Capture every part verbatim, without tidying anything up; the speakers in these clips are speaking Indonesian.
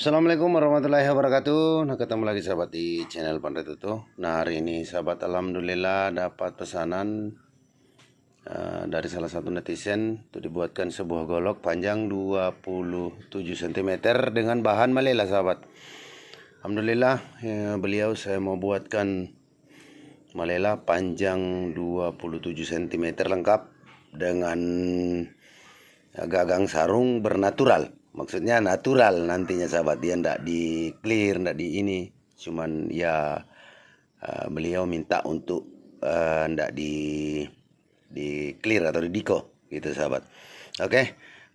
Assalamualaikum warahmatullahi wabarakatuh. Nah, ketemu lagi sahabat di channel Panre Tutu. Nah, hari ini sahabat alhamdulillah dapat pesanan uh, dari salah satu netizen untuk dibuatkan sebuah golok panjang dua puluh tujuh sentimeter dengan bahan malela sahabat. Alhamdulillah ya, beliau saya mau buatkan malela panjang dua puluh tujuh sentimeter lengkap dengan gagang sarung bernatural. Maksudnya natural nantinya sahabat, dia ndak di clear, ndak di ini. Cuman ya uh, beliau minta untuk uh, ndak di di clear atau di diko gitu sahabat. Oke, okay.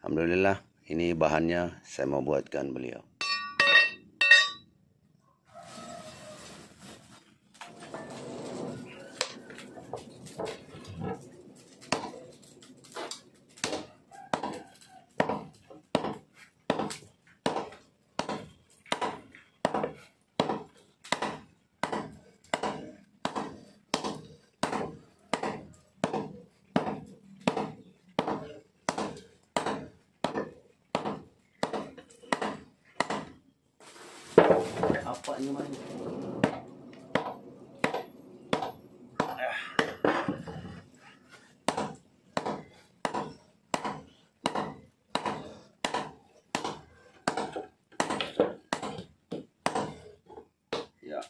Alhamdulillah ini bahannya saya mau buatkan beliau. Apa ini main? Ya.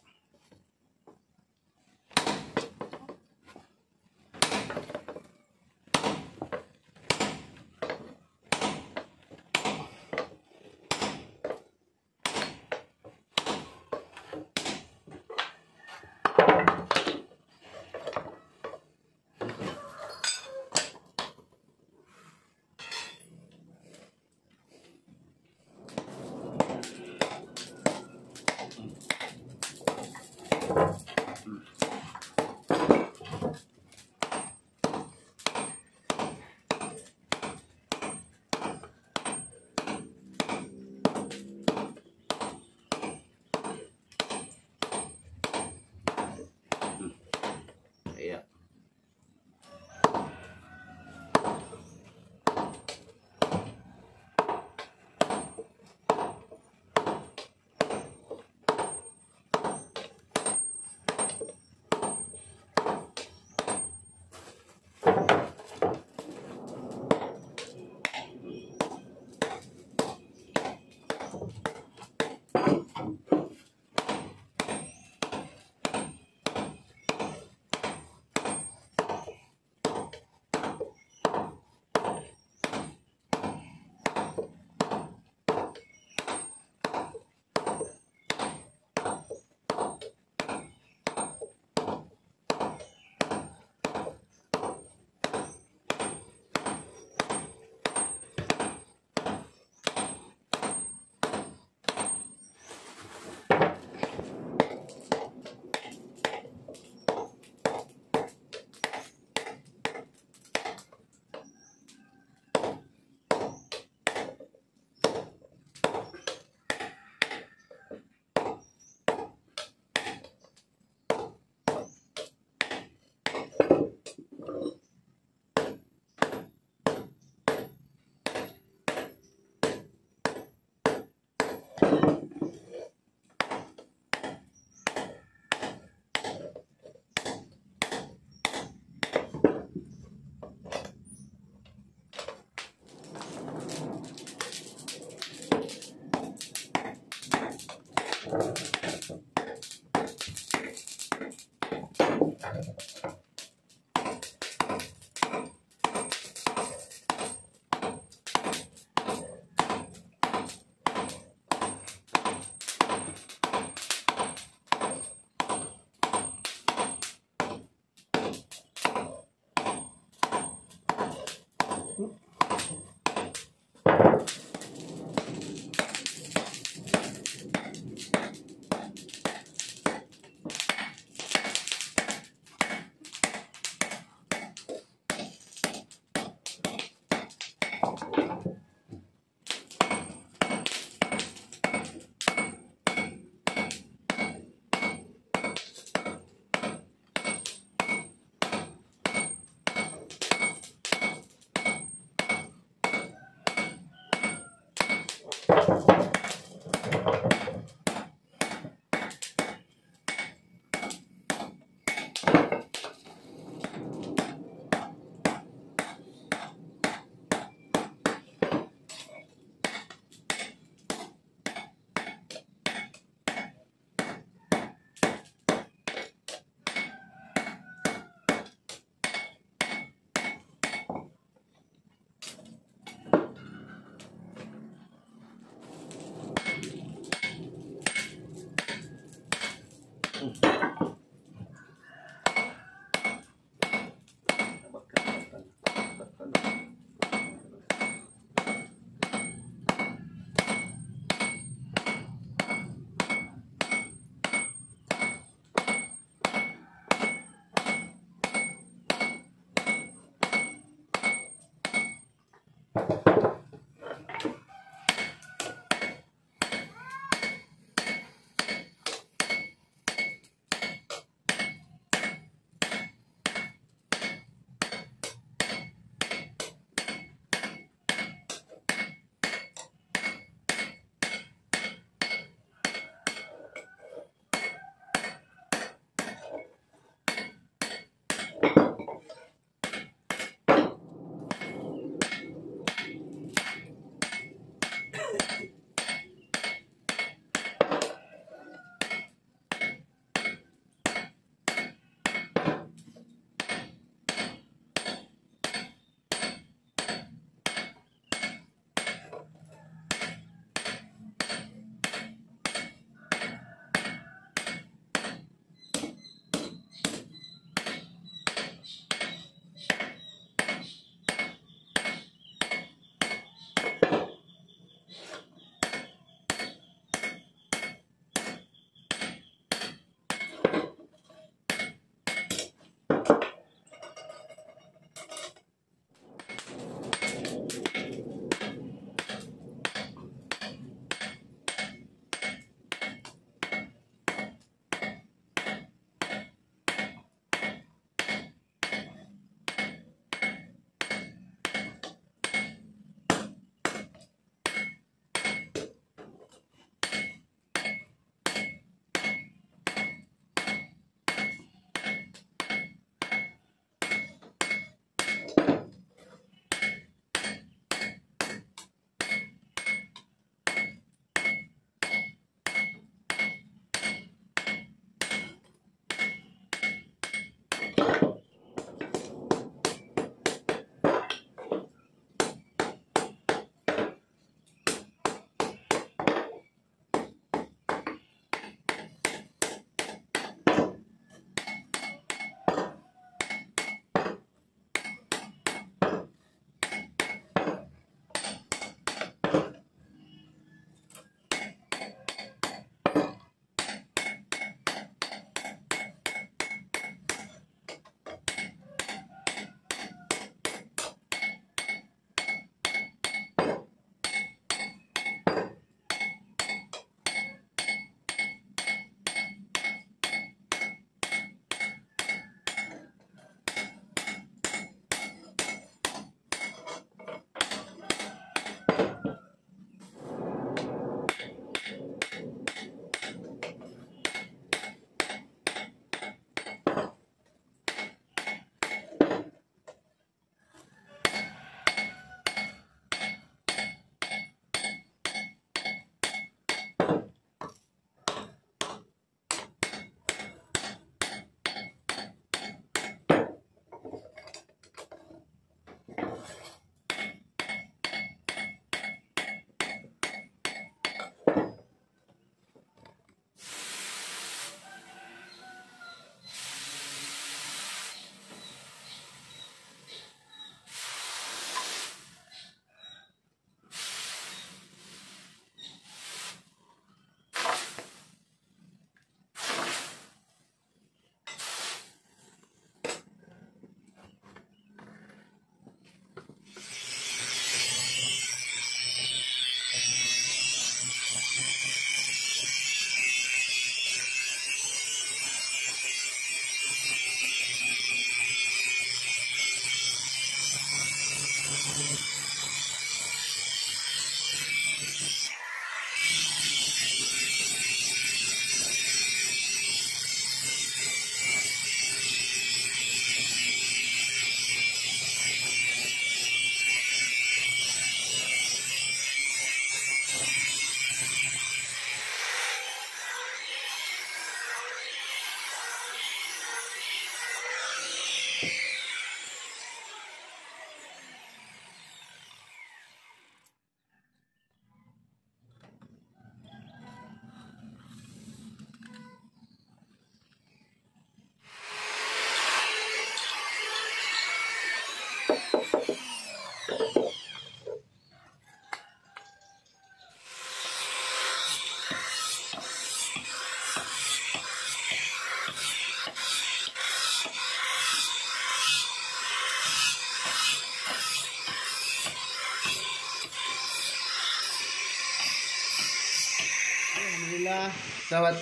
Alhamdulillah sahabat,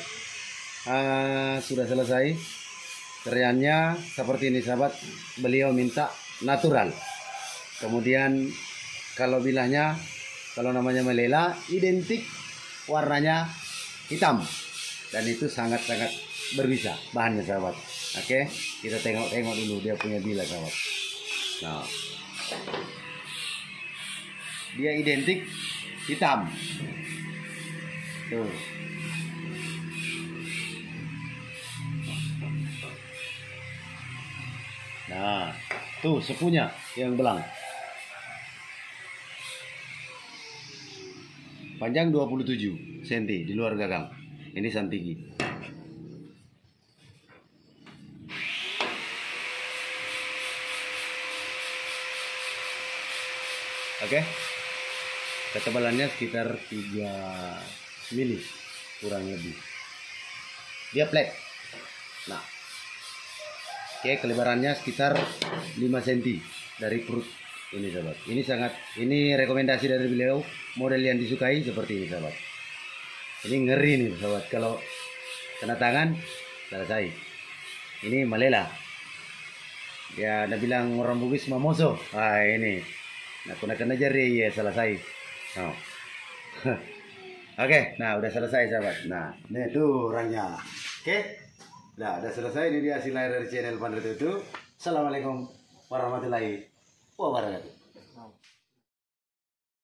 uh, sudah selesai teriannya seperti ini sahabat. Beliau minta natural, kemudian kalau bilahnya, kalau namanya melela, identik warnanya hitam, dan itu sangat-sangat berbisa bahannya sahabat. Oke, kita tengok-tengok dulu dia punya bilah sahabat. Nah, dia identik hitam. Tuh. Nah, tuh sepunya yang belang. Panjang dua puluh tujuh sentimeter di luar gagang. Ini santigi. Oke. Ketebalannya sekitar tiga mili kurang lebih. Dia flat. Nah. Oke, kelebarannya sekitar lima sentimeter dari perut ini sahabat. Ini sangat, ini rekomendasi dari beliau, model yang disukai seperti ini sahabat. Ini ngeri nih sahabat, kalau tanda tangan selesai. Ini melela. Ya, ada bilang orang Bugis mamoso. Ah, ini. Nah, gunakan aja re, ya selesai. Oh. Oke, okay, nah udah selesai sahabat. Nah, ini tuh orangnya. Oke, okay. Nah udah selesai. Ini dia hasil akhir dari channel Panre Tutu. Assalamualaikum warahmatullahi wabarakatuh.